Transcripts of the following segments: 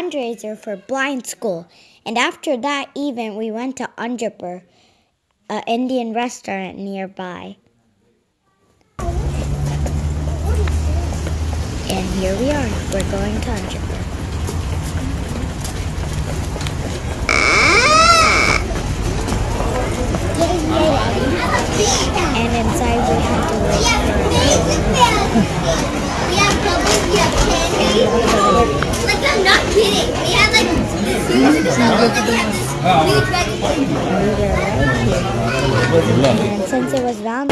fundraiser for blind school. And after that event, we went to Anjappar, an Indian restaurant nearby. And here we are. We're going to Anjappar. And inside we had to wait for like, I'm not kidding. We had like this and since it was round,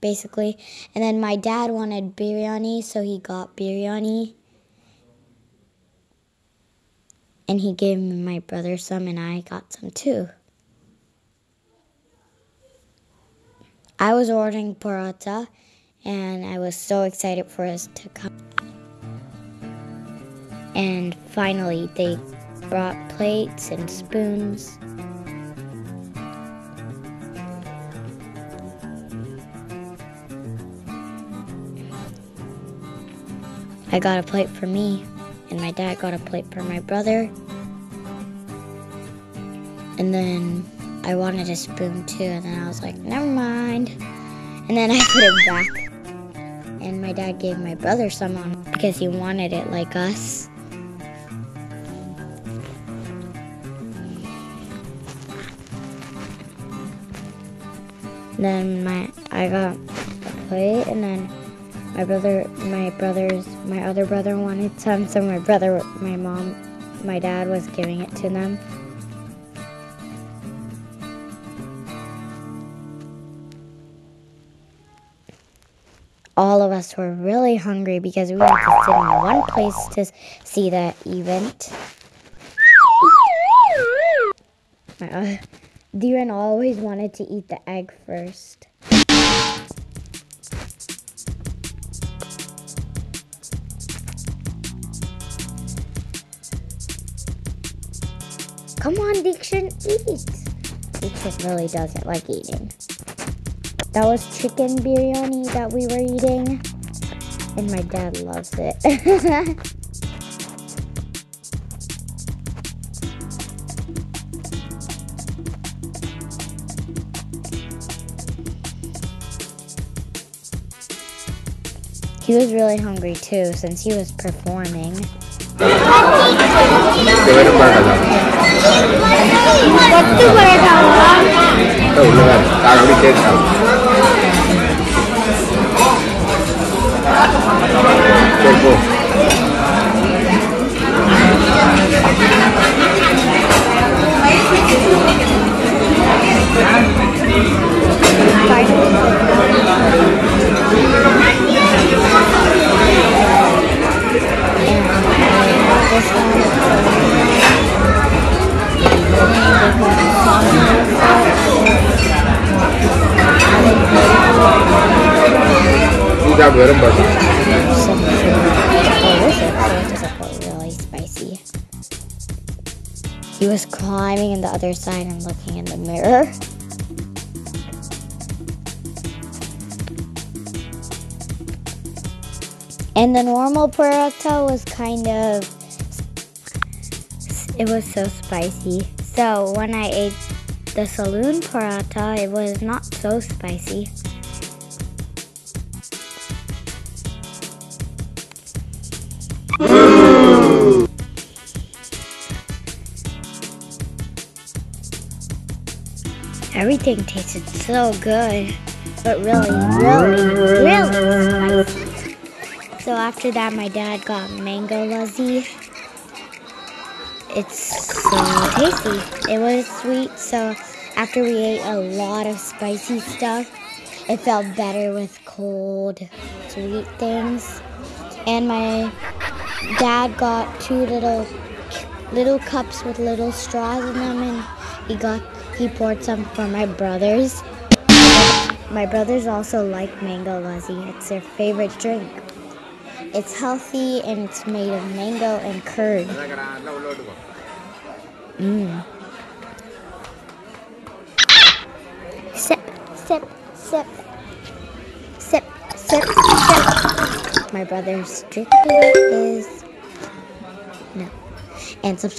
basically. And then my dad wanted biryani, so he got biryani. And he gave my brother some, and I got some too. I was ordering paratha, and I was so excited for us to come. And finally, they brought plates and spoons. I got a plate for me, and my dad got a plate for my brother. And then I wanted a spoon too, and then I was like, never mind. And then I put it back. And my dad gave my brother some on because he wanted it like us. Then I got a plate, and then my other brother wanted some, so my dad was giving it to them. All of us were really hungry because we were just sitting in one place to see the event. Diren always wanted to eat the egg first. Come on, Dikshan, eat. Dikshan really doesn't like eating. That was chicken biryani that we were eating, and my dad loves it. He was really hungry too, since he was performing. Really spicy. He was climbing on the other side and looking in the mirror. And the normal paratha was it was so spicy. So when I ate the saloon paratha, it was not so spicy. Everything tasted so good, but really spicy. So after that, my dad got mango lassi. It's so tasty. It was sweet, so after we ate a lot of spicy stuff, it felt better with cold, sweet things. And my dad got two little cups with little straws in them, and he poured some for my brothers. My brothers also like mango lassi. It's their favorite drink. It's healthy and it's made of mango and curd. Sip, sip, sip. Sip, sip, sip. My brother's drink is... No. And subscribe.